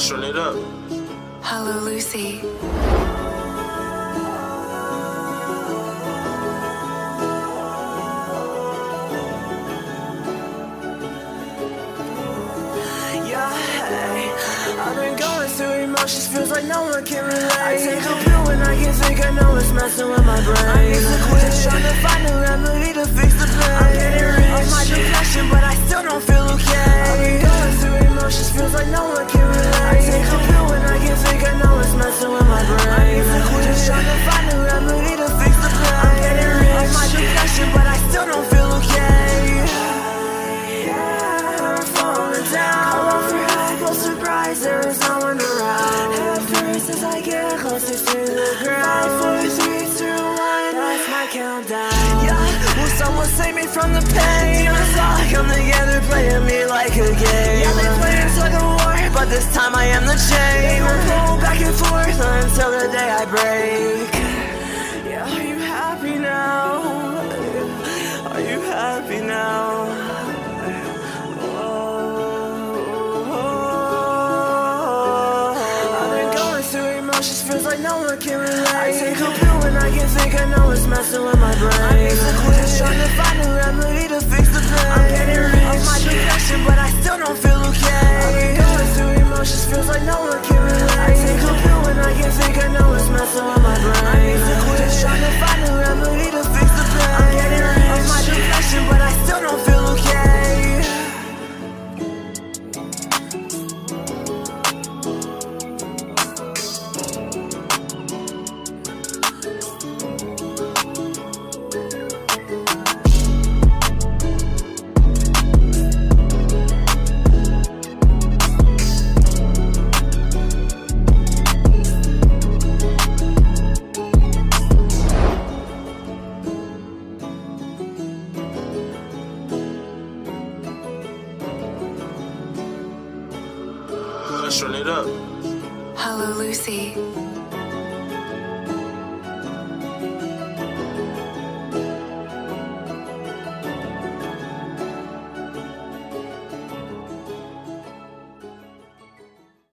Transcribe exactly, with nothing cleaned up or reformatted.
Let's turn it up. Hxllowlucy. I've been going through emotions, feels like no one can relate. I take a pill when I get sick, I know it's messing with my brain. I need to quit, trying to find a remedy to fix the pain. I'm getting rid of my depression, but I still don't feel okay. I've been going through emotions, feels like no one can relate. I take a pill when I get sick, I know it's messing with my brain. I need to quit, trying to find a remedy to fix the pain. I'm getting rid of my depression, but I still don't feel okay. Yeah, I'm falling down. Surprise, there is no one around. Ever since I get closer to the ground, five, four, three, two, one, that's my countdown. Yeah, will someone save me from the pain? Demons all come together, playing me like a game. Yeah, they play us like a war, but this time I am the chain. They will pull back and forth until the day I break. Yeah, are you happy now? Are you happy now? Feels like no one can relate. I take a pill when I get sick, I know it's messing with my brain. I need to quit, trying to find a remedy to fix the pain. I'm getting rid of my depression, but I still don't feel okay. I've been going through emotions, feels like no one can relate. I take a pill when I get sick, I know it's messing with my brain. I need to quit, trying to find a remedy to fix the pain. I'm getting rid of my depression, but I still don't feel okay. Let's turn it up. Hxllowlucy.